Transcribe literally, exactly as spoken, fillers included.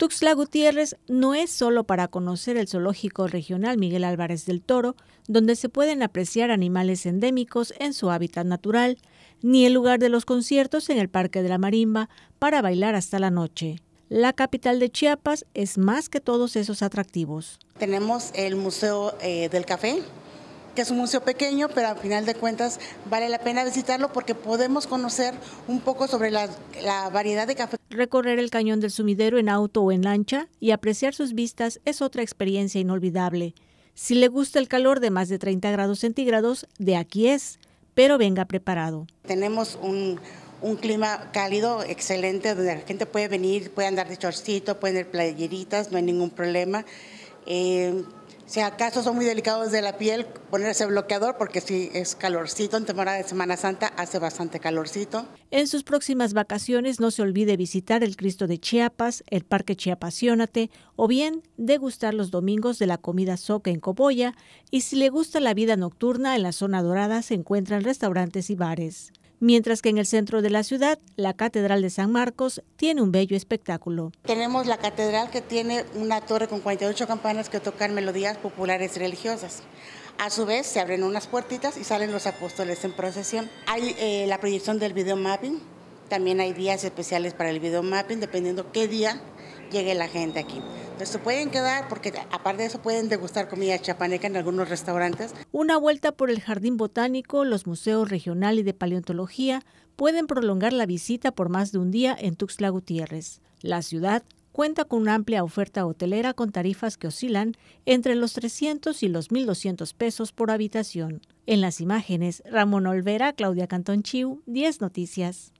Tuxtla Gutiérrez no es solo para conocer el Zoológico Regional Miguel Álvarez del Toro, donde se pueden apreciar animales endémicos en su hábitat natural, ni el lugar de los conciertos en el Parque de la Marimba para bailar hasta la noche. La capital de Chiapas es más que todos esos atractivos. Tenemos el Museo eh, del Café, que es un museo pequeño, pero al final de cuentas vale la pena visitarlo porque podemos conocer un poco sobre la, la variedad de café. Recorrer el Cañón del Sumidero en auto o en lancha y apreciar sus vistas es otra experiencia inolvidable. Si le gusta el calor de más de treinta grados centígrados, de aquí es, pero venga preparado. Tenemos un... Un clima cálido, excelente, donde la gente puede venir, puede andar de chorcito, pueden ir playeritas, no hay ningún problema. Eh, si acaso son muy delicados de la piel, ponerse bloqueador, porque sí es calorcito, en temporada de Semana Santa hace bastante calorcito. En sus próximas vacaciones no se olvide visitar el Cristo de Chiapas, el Parque Chiapasiónate, o bien degustar los domingos de la comida zoca en Copoya, y si le gusta la vida nocturna, en la zona dorada se encuentran restaurantes y bares. Mientras que en el centro de la ciudad, la Catedral de San Marcos tiene un bello espectáculo. Tenemos la catedral que tiene una torre con cuarenta y ocho campanas que tocan melodías populares religiosas. A su vez, se abren unas puertitas y salen los apóstoles en procesión. Hay eh, la proyección del video mapping, también hay días especiales para el video mapping, dependiendo qué día llegue la gente aquí. Se pueden quedar porque aparte de eso pueden degustar comida chiapaneca en algunos restaurantes. Una vuelta por el Jardín Botánico, los museos regional y de paleontología pueden prolongar la visita por más de un día en Tuxtla Gutiérrez. La ciudad cuenta con una amplia oferta hotelera con tarifas que oscilan entre los trescientos y los mil doscientos pesos por habitación. En las imágenes, Ramón Olvera, Claudia Cantón Chiu, Diez Noticias.